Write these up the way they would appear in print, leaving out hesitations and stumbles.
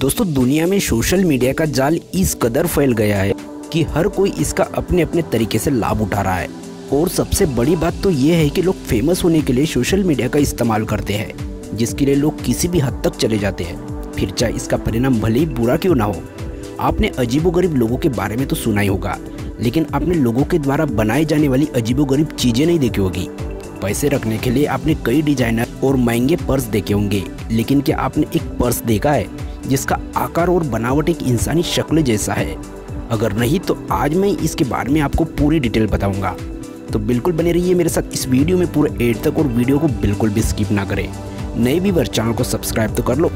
दोस्तों दुनिया में सोशल मीडिया का जाल इस कदर फैल गया है कि हर कोई इसका अपने अपने तरीके से लाभ उठा रहा है। और सबसे बड़ी बात तो ये है कि लोग फेमस होने के लिए सोशल मीडिया का इस्तेमाल करते हैं, जिसके लिए लोग किसी भी हद तक चले जाते हैं, फिर चाहे इसका परिणाम भले ही बुरा क्यों ना हो। आपने अजीबोगरीब लोगों के बारे में तो सुना ही होगा, लेकिन आपने लोगों के द्वारा बनाई जाने वाली अजीबोगरीब चीज़ें नहीं देखी होगी। पैसे रखने के लिए आपने कई डिजाइनर और महंगे पर्स देखे होंगे, लेकिन क्या आपने एक पर्स देखा है जिसका आकार और बनावट एक इंसानी शक्ल जैसा है? अगर नहीं तो आज मैं इसके बारे में आपको पूरी डिटेल बताऊंगा, तो बिल्कुल बने रहिए मेरे साथ इस वीडियो में पूरे एंड तक और वीडियो को बिल्कुल भी स्किप ना करें। नए व्यूअर चैनल को सब्सक्राइब तो कर लो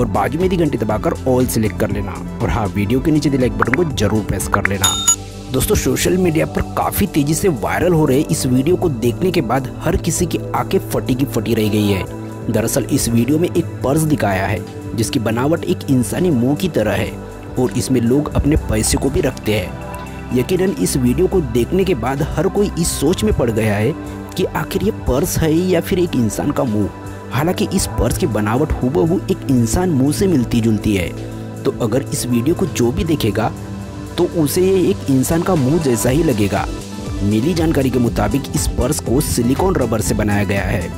और बाजू में दी घंटी दबाकर ऑल सेलेक्ट कर लेना, और हाँ, वीडियो के नीचे दिए लाइक बटन को जरूर प्रेस कर लेना। दोस्तों सोशल मीडिया पर काफ़ी तेज़ी से वायरल हो रहे इस वीडियो को देखने के बाद हर किसी की आंखें फटी की फटी रह गई है। दरअसल इस वीडियो में एक पर्स दिखाया है जिसकी बनावट एक इंसानी मुंह की तरह है और इसमें लोग अपने पैसे को भी रखते हैं। यकीनन इस वीडियो को देखने के बाद हर कोई इस सोच में पड़ गया है कि आखिर ये पर्स है या फिर एक इंसान का मुंह। हालांकि इस पर्स की बनावट हूबहू एक इंसान मुंह से मिलती जुलती है, तो अगर इस वीडियो को जो भी देखेगा तो उसे ये एक इंसान का मुंह जैसा ही लगेगा। मिली जानकारी के मुताबिक इस पर्स को सिलिकॉन रबर से बनाया गया है,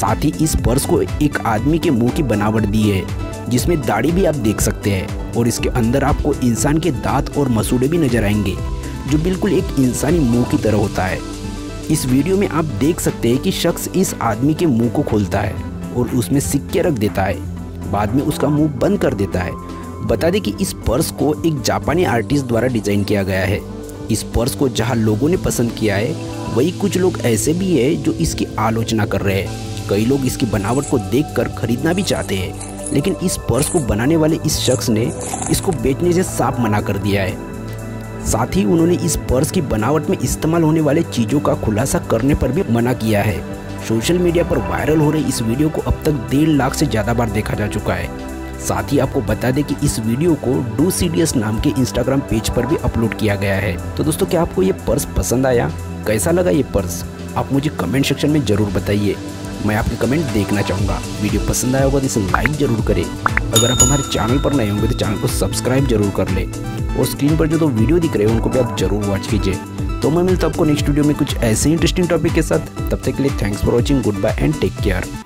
साथ ही इस पर्स को एक आदमी के मुंह की बनावट दी है जिसमें दाढ़ी भी आप देख सकते हैं, और इसके अंदर आपको इंसान के दांत और मसूड़े भी नजर आएंगे जो बिल्कुल एक इंसानी मुंह की तरह होता है। इस वीडियो में आप देख सकते हैं कि शख्स इस आदमी के मुंह को खोलता है और उसमें सिक्के रख देता है, बाद में उसका मुंह बंद कर देता है। बता दें कि इस पर्स को एक जापानी आर्टिस्ट द्वारा डिजाइन किया गया है। इस पर्स को जहाँ लोगों ने पसंद किया है, वही कुछ लोग ऐसे भी है जो इसकी आलोचना कर रहे हैं। कई लोग इसकी बनावट को देखकर खरीदना भी चाहते हैं, लेकिन इस पर्स को बनाने वाले इस शख्स ने इसको बेचने से साफ मना कर दिया है। साथ ही उन्होंने इस पर्स की बनावट में इस्तेमाल होने वाले चीज़ों का खुलासा करने पर भी मना किया है। सोशल मीडिया पर वायरल हो रही इस वीडियो को अब तक 1.5 लाख से ज़्यादा बार देखा जा चुका है। साथ ही आपको बता दें कि इस वीडियो को डू सीरियस नाम के इंस्टाग्राम पेज पर भी अपलोड किया गया है। तो दोस्तों क्या आपको ये पर्स पसंद आया? कैसा लगा ये पर्स? आप मुझे कमेंट सेक्शन में ज़रूर बताइए, मैं आपके कमेंट देखना चाहूँगा। वीडियो पसंद आया होगा तो इसे लाइक ज़रूर करें। अगर आप हमारे चैनल पर नए होंगे तो चैनल को सब्सक्राइब जरूर कर लें, और स्क्रीन पर जो तो वीडियो दिख रहे हैं उनको भी आप जरूर वॉच कीजिए। तो मैं मिलता हूँ आपको नेक्स्ट वीडियो में कुछ ऐसे इंटरेस्टिंग टॉपिक के साथ। तब तक के लिए thanks for watching, goodbye and take care.